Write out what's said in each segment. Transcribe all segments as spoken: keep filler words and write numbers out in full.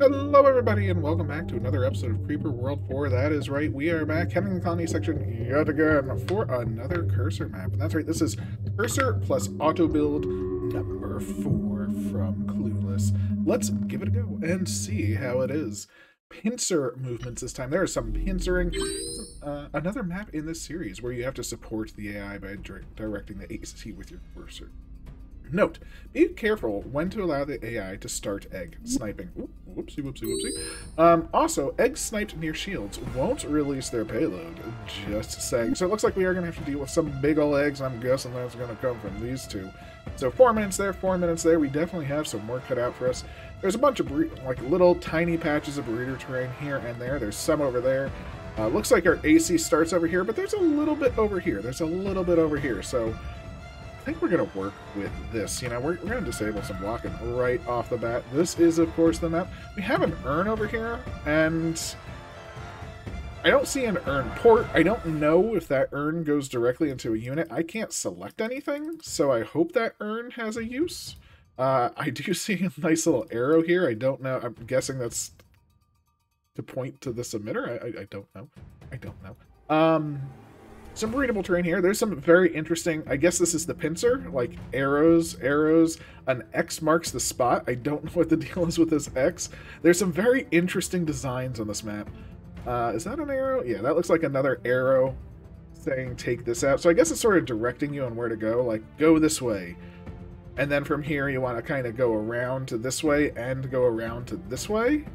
Hello everybody and welcome back to another episode of Creeper World four. That is right, we are back heading the colony section yet again for another cursor map. And that's right, this is Cursor plus Auto Build number four from Clueless. Let's give it a go and see how it is. Pincer movements this time. There is some pincering. Uh, another map in this series where you have to support the A I by directing the A C C with your cursor. Note, be careful when to allow the A I to start egg sniping. Ooh, whoopsie, whoopsie, whoopsie. Um, also, eggs sniped near shields won't release their payload, just saying. So it looks like we are going to have to deal with some big ol' eggs. I'm guessing that's going to come from these two. So four minutes there, four minutes there. We definitely have some work cut out for us. There's a bunch of like little tiny patches of breeder terrain here and there. There's some over there. Uh, looks like our A C starts over here, but there's a little bit over here. There's a little bit over here, so... I think we're going to work with this. You know, we're, we're going to disable some blocking right off the bat. This is, of course, the map. We have an urn over here, and I don't see an urn port. I don't know if that urn goes directly into a unit. I can't select anything, so I hope that urn has a use. Uh, I do see a nice little arrow here. I don't know. I'm guessing that's to point to the submitter. I, I, I don't know. I don't know. Um... Some breedable terrain here. There's some very interesting, I guess this is the pincer, like arrows, arrows, an X marks the spot. I don't know what the deal is with this X. There's some very interesting designs on this map. Uh, is that an arrow? Yeah, that looks like another arrow saying take this out. So I guess it's sort of directing you on where to go, like go this way. And then from here you want to kind of go around to this way and go around to this way.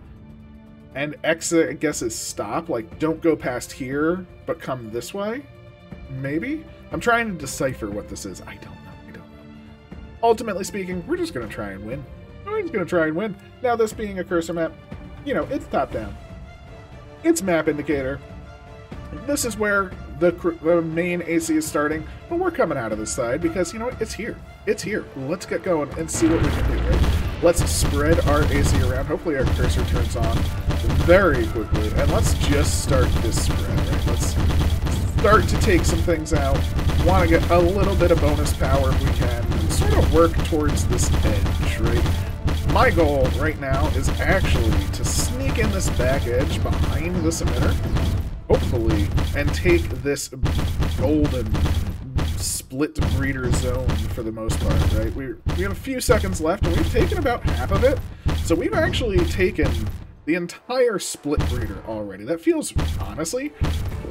And X, I guess, is stop, like don't go past here, but come this way. Maybe? I'm trying to decipher what this is. I don't know. I don't know. Ultimately speaking, we're just going to try and win. We're just going to try and win. Now, this being a cursor map, you know, it's top-down. It's map indicator. This is where the, the main A C is starting, but we're coming out of this side because, you know what, it's here. It's here. Let's get going and see what we can do. Right? Let's spread our A C around. Hopefully our cursor turns on very quickly. And let's just start this spread. Right? Let's... start to take some things out. Want to get a little bit of bonus power if we can. And sort of work towards this edge, right? My goal right now is actually to sneak in this back edge behind the submitter, hopefully, and take this golden split breeder zone for the most part, right? We we have a few seconds left, and we've taken about half of it. So we've actually taken the entire split breeder already. That feels, honestly,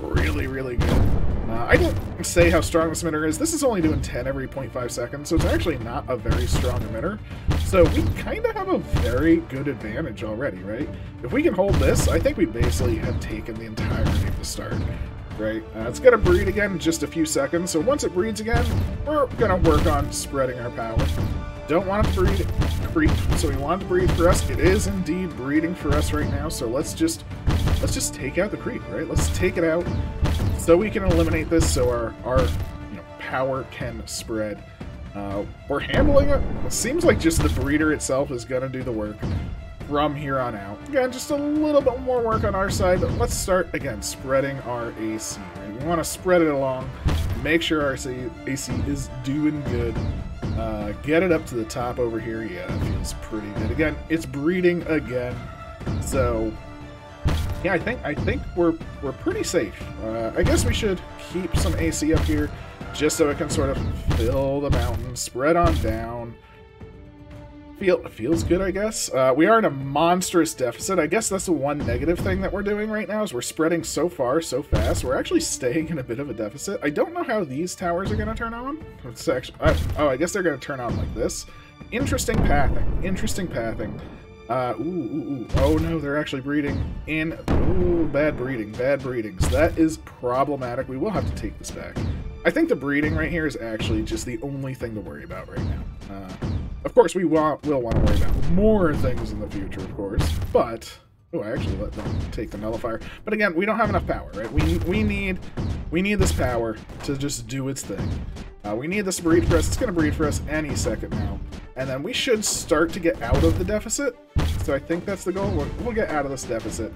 really, really good. Uh, I didn't say how strong this emitter is. This is only doing ten every zero point five seconds, so it's actually not a very strong emitter. So we kind of have a very good advantage already, right? If we can hold this, I think we basically have taken the entirety of the start, right? Uh, it's going to breed again in just a few seconds, so once it breeds again, we're going to work on spreading our power. Don't want it to breed creep, so we want it to breed for us. It is indeed breeding for us right now, so let's just let's just take out the creep, right? Let's take it out so we can eliminate this, so our our you know, power can spread. Uh, we're handling it. It seems like just the breeder itself is gonna do the work from here on out. Again, just a little bit more work on our side, but let's start again spreading our A C. Right? We want to spread it along, make sure our A C is doing good. Uh, get it up to the top over here. Yeah, it feels pretty good. Again, it's breeding again. So, yeah, I think I think we're we're pretty safe. Uh, I guess we should keep some A C up here just so it can sort of fill the mountain, spread on down. Feel feels good, I guess. Uh, we are in a monstrous deficit. I guess that's the one negative thing that we're doing right now is we're spreading so far, so fast. We're actually staying in a bit of a deficit. I don't know how these towers are going to turn on. It's actually, I, oh, I guess they're going to turn on like this. Interesting pathing. Interesting pathing. Uh, ooh, ooh, ooh. Oh, no, they're actually breeding in... Ooh, bad breeding. Bad breedings. That is problematic. We will have to take this back. I think the breeding right here is actually just the only thing to worry about right now. Uh... Of course, we want, will want to worry about more things in the future, of course, but... Oh, I actually let them take the nullifier. But again, we don't have enough power, right? We, we, need, we need this power to just do its thing. Uh, we need this breed for us. It's going to breed for us any second now. And then we should start to get out of the deficit. So I think that's the goal. We'll, we'll get out of this deficit.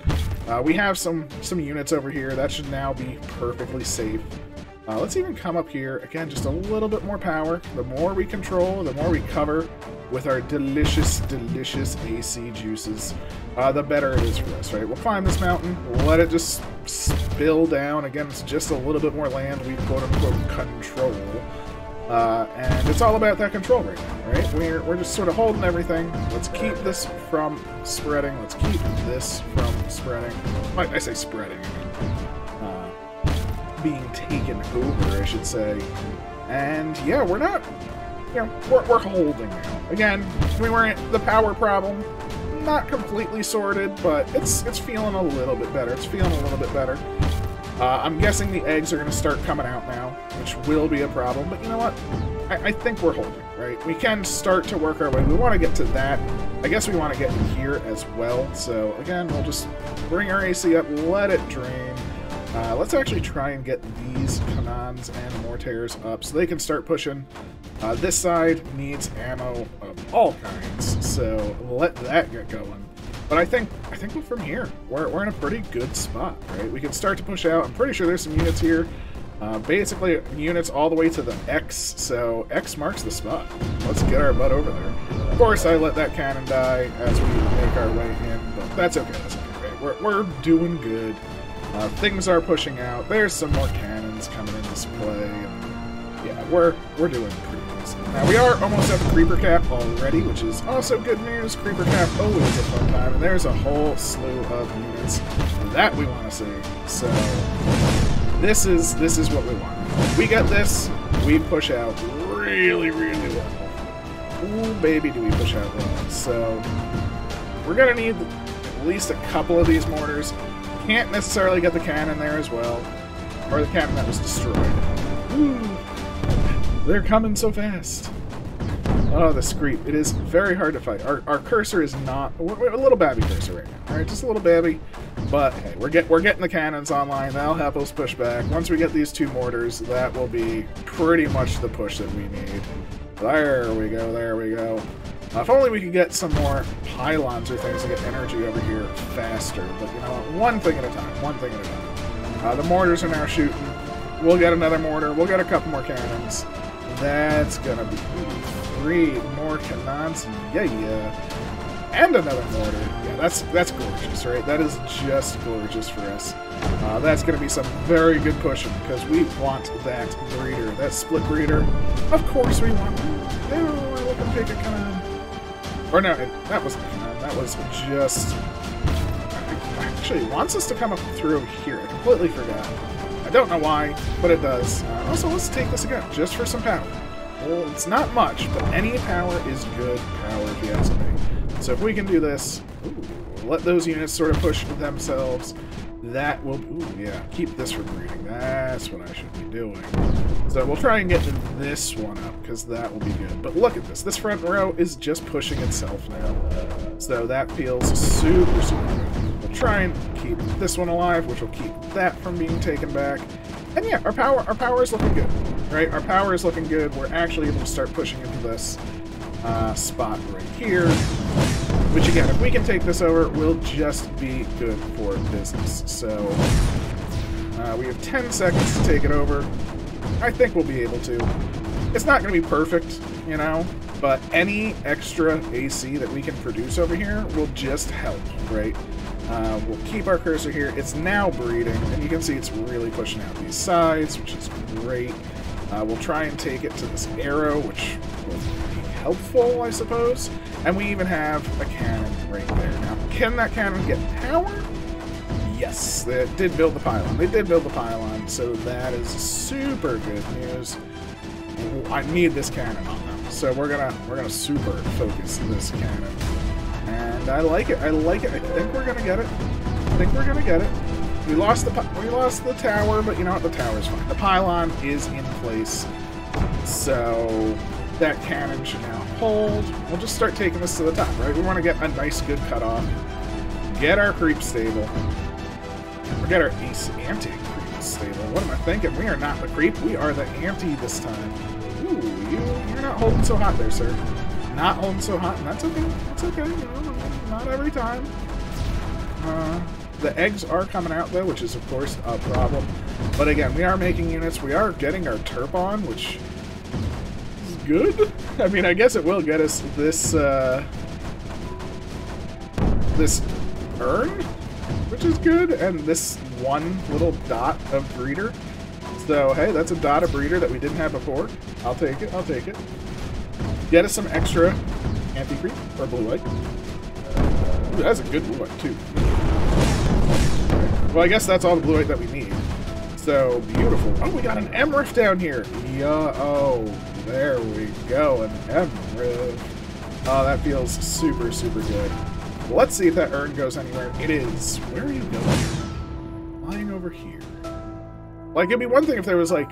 Uh, we have some, some units over here. That should now be perfectly safe. Uh, let's even come up here. Again, just a little bit more power. The more we control, the more we cover with our delicious, delicious A C juices, uh, the better it is for us, right? We'll climb this mountain, let it just spill down. Again, it's just a little bit more land we quote-unquote control. Uh, and it's all about that control right now, right? We're, we're just sort of holding everything. Let's keep this from spreading. Let's keep this from spreading. Like I say spreading, I mean. Being taken over, I should say. And yeah, we're not, you know, we're, we're holding now. Again, we weren't the power problem, not completely sorted, but it's it's feeling a little bit better. It's feeling a little bit better. Uh, I'm guessing the eggs are going to start coming out now, which will be a problem, but you know what? I, I think we're holding, right? We can start to work our way. We want to get to that. I guess we want to get in here as well. So again, we'll just bring our A C up, let it drain. Uh, let's actually try and get these canons and mortars up so they can start pushing. Uh, this side needs ammo of all kinds, so let that get going. But I think I think from here, we're, we're in a pretty good spot, right? We can start to push out. I'm pretty sure there's some units here. Uh, basically, units all the way to the X, so X marks the spot. Let's get our butt over there. Of course, I let that cannon die as we make our way in, but that's okay. That's okay, right? We're, we're doing good. Uh, things are pushing out. There's some more cannons coming into play. And yeah, we're we're doing creepers. Now we are almost at Creeper Cap already, which is also good news. Creeper Cap always a fun time, and there's a whole slew of units that we want to see. So this is this is what we want. If we get this, we push out really, really well. Ooh, baby, do we push out well. So we're gonna need at least a couple of these mortars. Can't necessarily get the cannon there as well, or the cannon that was destroyed. Ooh, they're coming so fast. Oh, the screep. It is very hard to fight. Our, our cursor is not... We're a little babby cursor right now. All right, just a little babby. But hey, we're, get, we're getting the cannons online. That'll help us push back. Once we get these two mortars, that will be pretty much the push that we need. There we go, there we go. Uh, if only we could get some more pylons or things to get energy over here faster. But you know what? One thing at a time. One thing at a time. Uh, the mortars are now shooting. We'll get another mortar. We'll get a couple more cannons. That's gonna be three more cannons. Yeah, yeah. And another mortar. Yeah, that's that's gorgeous, right? That is just gorgeous for us. Uh, that's gonna be some very good pushing because we want that breeder, that split breeder. Of course we want. Oh, look at pick a cannon. Or no, it, that wasn't uh, that was just... It actually wants us to come up through here. I completely forgot. I don't know why, but it does. Uh, also, let's take this again, just for some power. Well, it's not much, but any power is good power, if you ask me. So if we can do this, ooh, let those units sort of push themselves, that will... Ooh, yeah, keep this from reading. That's what I should be doing. So we'll try and get this one up, because that will be good. But look at this. This front row is just pushing itself now. So that feels super, super good. We'll try and keep this one alive, which will keep that from being taken back. And yeah, our power, our power is looking good, right? Our power is looking good. We're actually able to start pushing into this uh, spot right here. Which again, if we can take this over, we'll just be good for business. So uh, we have ten seconds to take it over. I think we'll be able to. It's not going to be perfect, you know, but any extra A C that we can produce over here will just help, right? Uh, we'll keep our cursor here. It's now breeding, and you can see it's really pushing out these sides, which is great. Uh, we'll try and take it to this arrow, which will be helpful, I suppose. And we even have a cannon right there. Now, can that cannon get power? Yes, they did build the pylon. They did build the pylon, so that is super good news. I need this cannon on them, so we're gonna we're gonna super focus this cannon. And I like it. I like it. I think we're gonna get it. I think we're gonna get it. We lost the we lost the tower, but you know what? The tower's fine. The pylon is in place, so that cannon should now hold. We'll just start taking this to the top, right? We want to get a nice, good cutoff. Get our creep stable. Or get our anti-creep stable. What am I thinking? We are not the creep. We are the anti this time. Ooh, you, you're not holding so hot there, sir. Not holding so hot, and that's okay. That's okay. You know, not every time. Uh, The eggs are coming out though, which is of course a problem. But again, we are making units. We are getting our Terp on, which is good. I mean, I guess it will get us this uh, this urn, which is good, and this one little dot of breeder. So hey, that's a dot of breeder that we didn't have before. I'll take it. I'll take it. Get us some extra anti-creep or blue light. Ooh, that's a good blue light too. Well, I guess that's all the blue light that we need. So beautiful. Oh, we got an Emrift down here. Yeah. Oh, there we go. An Emrift. Oh, that feels super, super good. Let's see if that urn goes anywhere. It is. Where are you going? Lying over here. Like, it'd be one thing if there was, like,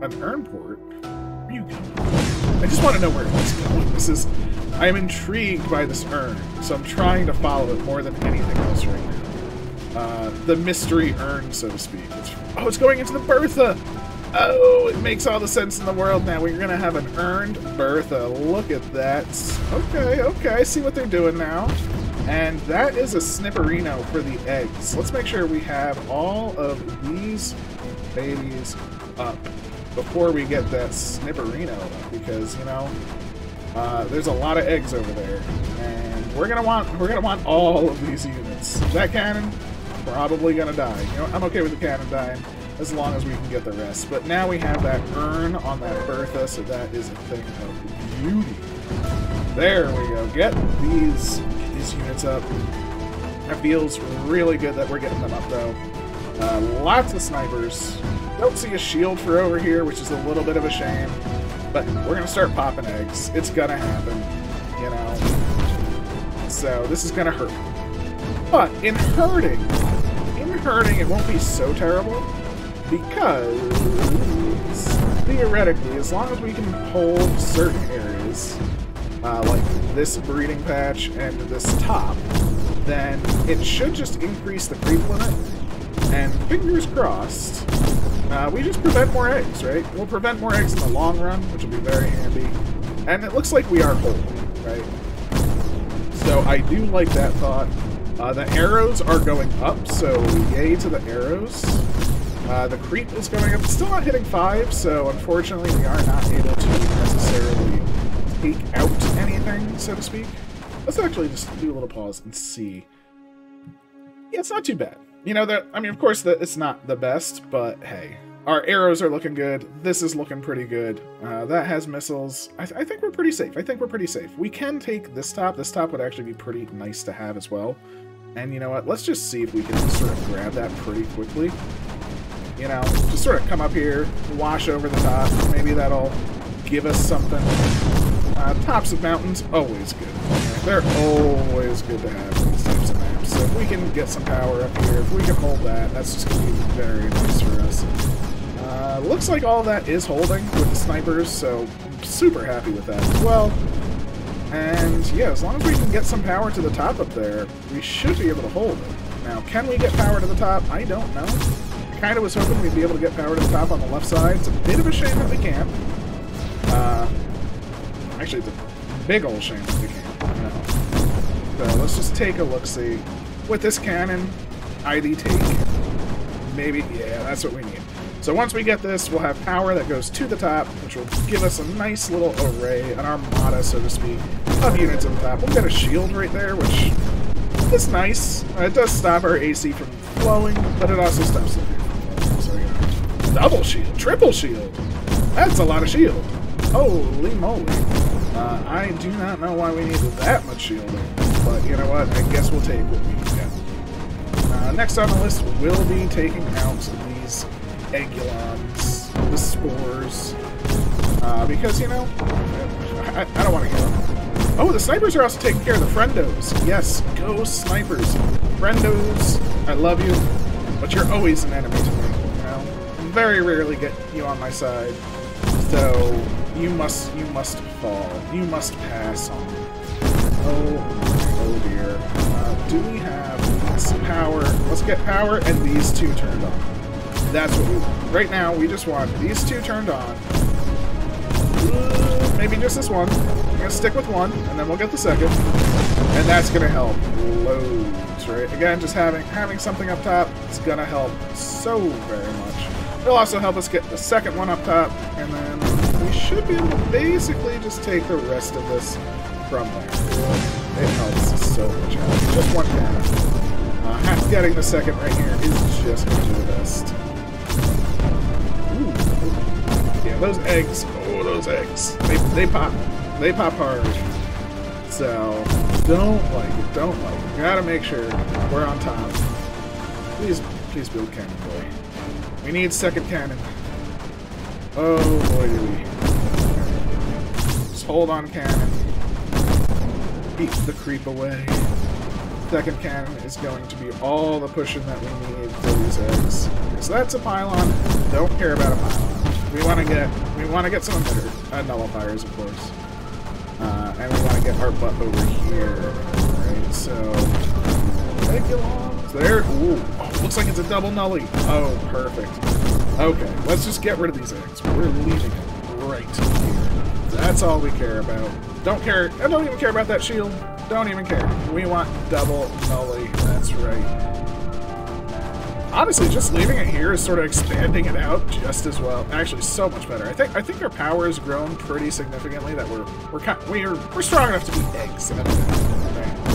an urn port. Where are you going? I just want to know where it's going. This is. I am intrigued by this urn, so I'm trying to follow it more than anything else right now. Uh, the mystery urn, so to speak. It's, oh, it's going into the Bertha! Oh, it makes all the sense in the world now. We're gonna have an earned Bertha. Look at that. Okay, okay, I see what they're doing now. And that is a snipperino for the eggs. Let's make sure we have all of these babies up before we get that snipperino up, because, you know, uh, there's a lot of eggs over there. And we're gonna want, we're gonna want all of these units. That cannon? Probably gonna die. You know, I'm okay with the cannon dying as long as we can get the rest. But now we have that urn on that Bertha, so that is a thing of beauty. There we go. Get these these units up. It feels really good that we're getting them up though. Uh, lots of snipers. Don't see a shield for over here, which is a little bit of a shame. But we're gonna start popping eggs. It's gonna happen, you know. So this is gonna hurt. But in hurting, in hurting, it won't be so terrible because theoretically, as long as we can hold certain areas, uh, like this breeding patch and this top, then it should just increase the creep limit. And fingers crossed, uh, we just prevent more eggs, right? We'll prevent more eggs in the long run, which will be very handy. And it looks like we are holding, right? So I do like that thought. Uh, the arrows are going up, so yay to the arrows. Uh, the creep is going up. It's still not hitting five, so unfortunately we are not able to necessarily take out anything, so to speak. Let's actually just do a little pause and see. Yeah, it's not too bad. You know, that I mean, of course, the, it's not the best, but hey. Our arrows are looking good. This is looking pretty good. Uh, that has missiles. I, th I think we're pretty safe. I think we're pretty safe. We can take this top. This top would actually be pretty nice to have as well. And you know what? Let's just see if we can sort of grab that pretty quickly. You know, just sort of come up here, wash over the top. Maybe that'll give us something. Uh, tops of mountains, always good. They're always good to have these types of maps. So if we can get some power up here, if we can hold that, that's just going to be very nice for us. Uh, looks like all that is holding with the snipers, so I'm super happy with that as well. And yeah, as long as we can get some power to the top up there, we should be able to hold it. Now, can we get power to the top? I don't know. I kind of was hoping we'd be able to get power to the top on the left side. It's a bit of a shame that we can't. Uh, actually, it's a big old shame that we can't. No. So let's just take a look-see. With this cannon, I D take. Maybe, yeah, that's what we need. So once we get this, we'll have power that goes to the top, which will give us a nice little array, an armada, so to speak, of units on the top. We'll get a shield right there, which is nice. Uh, it does stop our A C from flowing, but it also stops the field. So, yeah. Double shield, triple shield. That's a lot of shield. Holy moly. Uh, I do not know why we needed that much shielding, but you know what? I guess we'll take what we can. Uh, next on the list, we'll be taking out these Aegulons, the spores, uh, because, you know, I, I don't want to get them. Oh, the snipers are also taking care of the friendos. Yes, go snipers. Friendos, I love you, but you're always an enemy to me, you know? I very rarely get you on my side, so you must, you must fall. You must pass on. Oh, oh dear. Uh, do we have some power? Let's get power and these two turned on. That's what we want. Right now, we just want these two turned on. Ooh, maybe just this one. I'm going to stick with one, and then we'll get the second. And that's going to help loads right? Again, just having having something up top is gonna help so very much. It'll also help us get the second one up top, and then we should be able to basically just take the rest of this from there. It helps so much out. Just one down. Uh, half getting the second right here is just gonna do the best. Ooh. Yeah, those eggs. Oh, those eggs. They they pop. They pop hard. So don't like it, don't like it. Gotta make sure we're on top. Please, please build cannon, boy. We need second cannon. Oh boy, do we. Just hold on cannon. Eat the creep away. Second cannon is going to be all the pushing that we need for these eggs. Okay, so that's a pylon. Don't care about a pylon. We wanna get we wanna get some better. Uh, nullifiers, of course. Uh, and we want to get our butt over here, right? So, regulons. There. Ooh. Oh, looks like it's a double nully. Oh, perfect. Okay, let's just get rid of these eggs. We're leaving it right here. That's all we care about. Don't care. I don't even care about that shield. Don't even care. We want double nully. That's right. Honestly, just leaving it here is sort of expanding it out just as well. Actually, so much better. I think I think our power has grown pretty significantly. That we're we're kind, we're we're strong enough to be eggs. Right?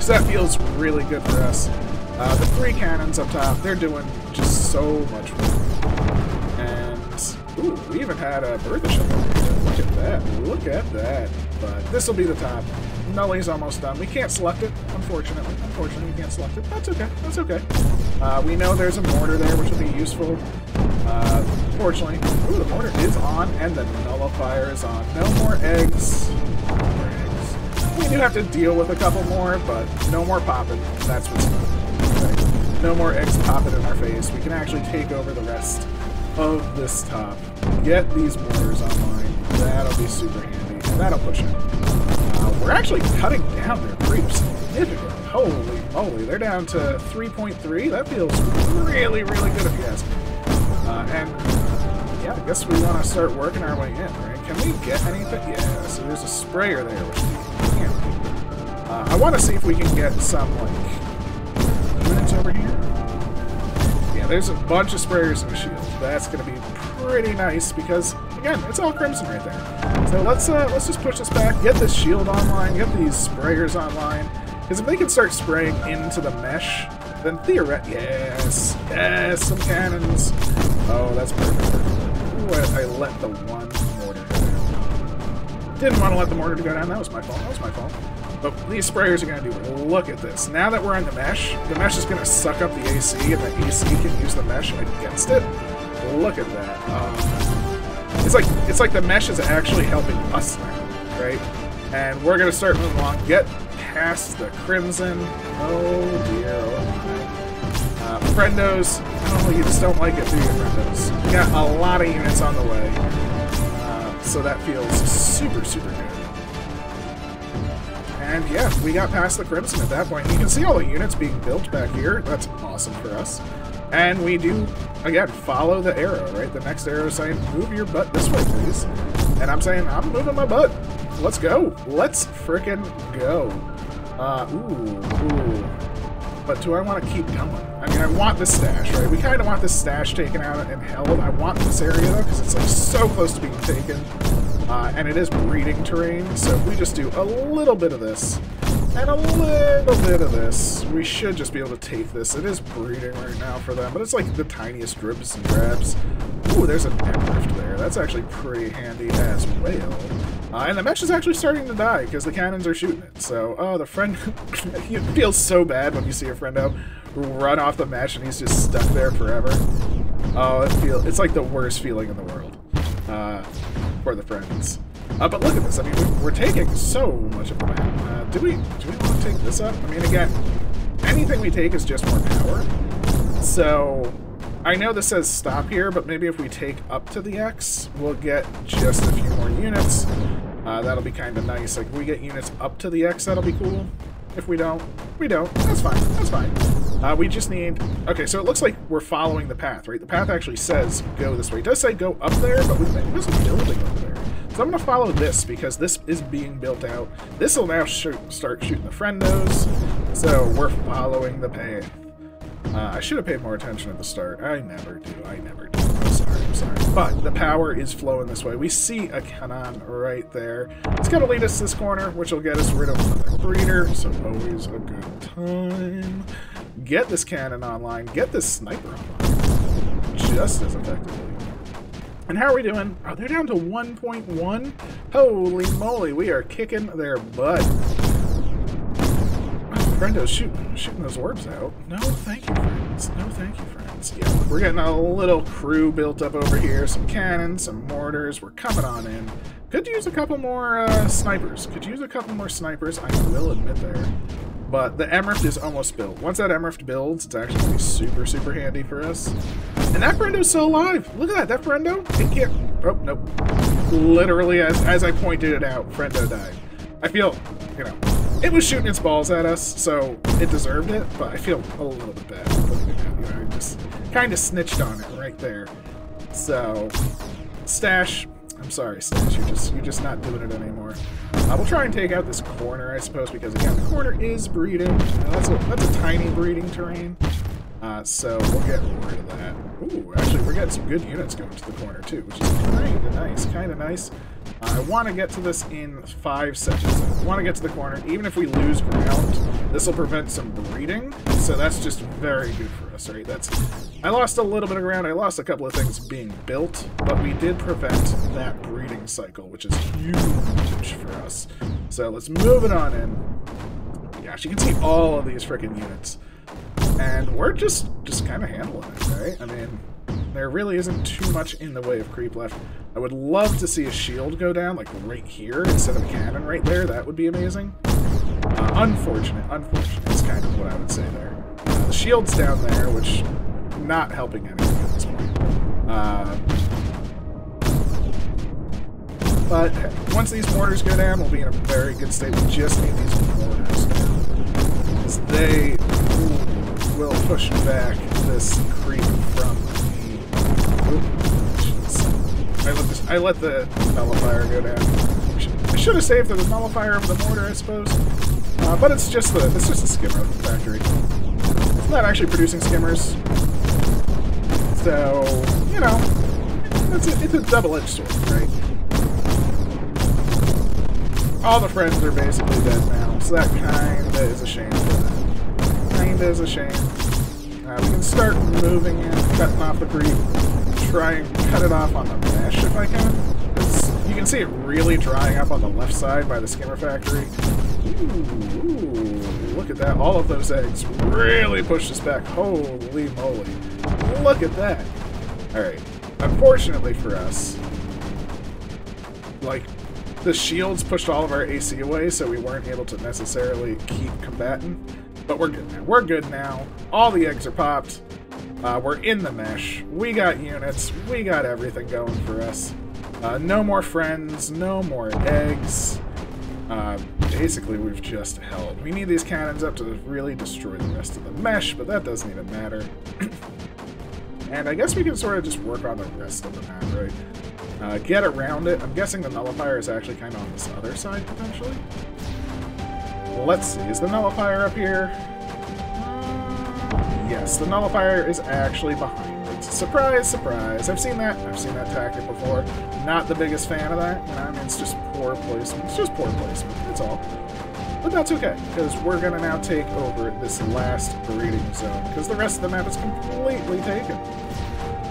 So that feels really good for us. Uh, the three cannons up top, they're doing just so much work. And ooh, we even had a Bertha ship over here. Look at that! Look at that! But this will be the top. Nully's almost done. We can't select it, unfortunately. Unfortunately, we can't select it. That's okay. That's okay. Uh, we know there's a mortar there, which will be useful. Uh, fortunately, ooh, the mortar is on, and the nullifier is on. No more eggs. No more eggs. We do have to deal with a couple more, but no more popping. That's what's good. Okay. No more eggs popping in our face. We can actually take over the rest of this top. Get these mortars online. That'll be super handy, and that'll push it. We're actually cutting down their creeps significantly. Holy moly, they're down to three point three. That feels really, really good if you ask me. Uh, and, yeah, I guess we want to start working our way in, right? Can we get anything? Yeah, so there's a sprayer there, which we can't do. Uh, I want to see if we can get some, like, units over here. Yeah, there's a bunch of sprayers in the shield. That's going to be pretty nice because, again, it's all crimson right there. So let's uh, let's just push this back, get this shield online, get these sprayers online. Because if they can start spraying into the mesh, then theoretically, yes, yes, some cannons. Oh, that's perfect. Ooh, I, I let the one mortar go down. Didn't want to let the mortar go down. That was my fault. That was my fault. But these sprayers are going to do it. Look at this. Now that we're in the mesh, the mesh is going to suck up the A C, and the A C can use the mesh against it. Look at that. Um, it's like it's like the mesh is actually helping us now, right? And we're gonna start moving along, get past the crimson. Oh dear, oh my. Uh, Friendos, oh, you just don't like it, do you, Friendos? We got a lot of units on the way, uh, so that feels super, super good. And yeah, we got past the crimson at that point. You can see all the units being built back here. That's awesome for us. And we do, again, follow the arrow, right? The next arrow is saying, move your butt this way, please. And I'm saying, I'm moving my butt. Let's go. Let's frickin' go. Uh, ooh, ooh. But do I want to keep going? I mean, I want this stash, right? We kind of want this stash taken out and held. I want this area, though, because it's like so close to being taken. Uh, and it is breeding terrain, so if we just do a little bit of this, and a little bit of this, we should just be able to take this. It is breeding right now for them, but it's like the tiniest dribs and grabs. Ooh, there's an Emrift there. That's actually pretty handy as well. Uh, and the mesh is actually starting to die because the cannons are shooting it. So, oh, the friend... It feels so bad when you see a friendo run off the mesh and he's just stuck there forever. Oh, it feels... It's like the worst feeling in the world uh, for the friends. Uh, but look at this. I mean, we're taking so much of the map. Uh, do we do we want to take this up? I mean, again, anything we take is just more power. So I know this says stop here, but maybe if we take up to the X, we'll get just a few more units. Uh, that'll be kind of nice. Like, if we get units up to the X, that'll be cool. If we don't, we don't. That's fine. That's fine. Uh, we just need... Okay, so it looks like we're following the path, right? The path actually says go this way. It does say go up there, but we there's a building over there. So I'm going to follow this because this is being built out. This will now shoot, start shooting the friendos. So we're following the path. Uh, I should have paid more attention at the start. I never do. I never do. I'm sorry. I'm sorry. But the power is flowing this way. We see a cannon right there. It's going to lead us to this corner, which will get us rid of the breeder. So always a good time. Get this cannon online. Get this sniper online. Just as effectively. And how are we doing? Oh, they're down to one point one. Holy moly, we are kicking their butt. Oh, Brendo's shooting, shooting those orbs out. No, thank you, friends. No, thank you, friends. Yeah, we're getting a little crew built up over here. Some cannons, some mortars. We're coming on in. Could use a couple more uh, snipers. Could use a couple more snipers. I will admit there. But the Emrift is almost built. Once that Emrift builds, it's actually going to be super, super handy for us. And that Brendo's still alive. Look at that. That Brendo, it can't... Oh, nope. Literally, as, as I pointed it out, Brendo died. I feel, you know, it was shooting its balls at us, so it deserved it, but I feel a little bit bad. You know, I just kind of snitched on it right there. So, Stash... I'm sorry, Stash, you're just, you're just not doing it anymore. Uh, we'll try and take out this corner, I suppose, because, again, the corner is breeding. Uh, that's, a, that's a tiny breeding terrain, uh, so we'll get rid of that. Ooh, actually, we're getting some good units going to the corner, too, which is kind of nice, kind of nice. Uh, I want to get to this in five seconds. I want to get to the corner. Even if we lose ground, this will prevent some breeding, so that's just very good for us, right? That's... I lost a little bit of ground. I lost a couple of things being built, but we did prevent that breeding cycle, which is huge for us. So let's move it on in. Gosh, you can see all of these freaking units. And we're just, just kind of handling it, right? I mean, there really isn't too much in the way of creep left. I would love to see a shield go down, like right here, instead of a cannon right there. That would be amazing. Uh, unfortunate, unfortunate is kind of what I would say there. Uh, the shield's down there, which... not helping anything at this point. Uh, but hey, once these mortars go down, we'll be in a very good state. We just need these mortars now, because they will push back this creep from the... Oops, I let, this, I let the nullifier go down. I should have saved the nullifier of the mortar, I suppose. Uh, but it's just the it's just a skimmer factory. It's not actually producing skimmers. So, you know, it's a, it's a double-edged sword, right? All the friends are basically dead now, so that kinda is a shame for them. Kinda is a shame. Uh, we can start moving in, cutting off the creep, try and cut it off on the mesh if I can. 'Cause you can see it really drying up on the left side by the skimmer factory. Ooh, ooh, look at that. All of those eggs really pushed us back. Holy moly. Look at that. Alright. Unfortunately for us, like, the shields pushed all of our A C away, so we weren't able to necessarily keep combating. But we're good now. We're good now. All the eggs are popped. Uh, we're in the mesh. We got units. We got everything going for us. Uh, no more friends. No more eggs. Uh, basically, we've just held. We need these cannons up to really destroy the rest of the mesh, but that doesn't even matter. And I guess we can sort of just work on the rest of the map, right? Uh, get around it. I'm guessing the nullifier is actually kind of on this other side, potentially. Let's see. Is the nullifier up here? Yes, the nullifier is actually behind it. Surprise, surprise. I've seen that. I've seen that tactic before. Not the biggest fan of that. I mean, it's just poor placement. It's just poor placement. That's all. But that's okay, because we're going to now take over this last breeding zone, because the rest of the map is completely taken.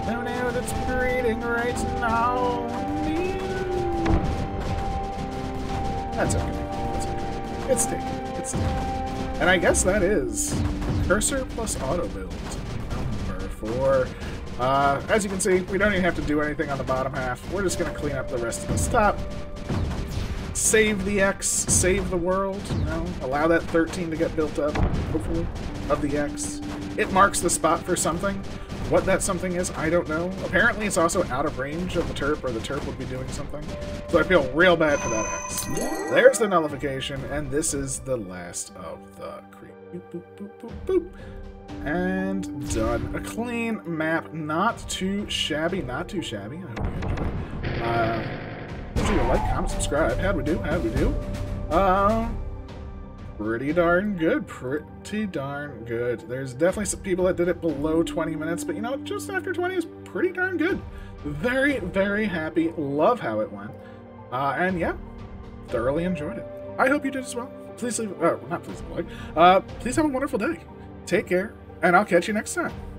Oh no, that's breeding right now. That's okay. That's okay. It's taken. It's taken. And I guess that is Cursor plus Auto Build, number four. Uh, as you can see, we don't even have to do anything on the bottom half. We're just going to clean up the rest of this top. Save the X, save the world, you know, allow that thirteen to get built up, hopefully, of the X. It marks the spot for something. What that something is, I don't know. Apparently it's also out of range of the T E R P, or the T E R P would be doing something. So I feel real bad for that X. There's the nullification, and this is the last of the creep. Boop, boop, boop, boop, boop. And done. A clean map, not too shabby, not too shabby. I hope you enjoy it. Uh, Like, comment, subscribe. How'd we do? How'd we do? Um, Pretty darn good, pretty darn good. There's definitely some people that did it below twenty minutes, but you know, just after twenty is pretty darn good. Very, very happy. Love how it went. Uh, and yeah, thoroughly enjoyed it. I hope you did as well. Please leave, uh, not please leave a like. Uh, please have a wonderful day. Take care, and I'll catch you next time.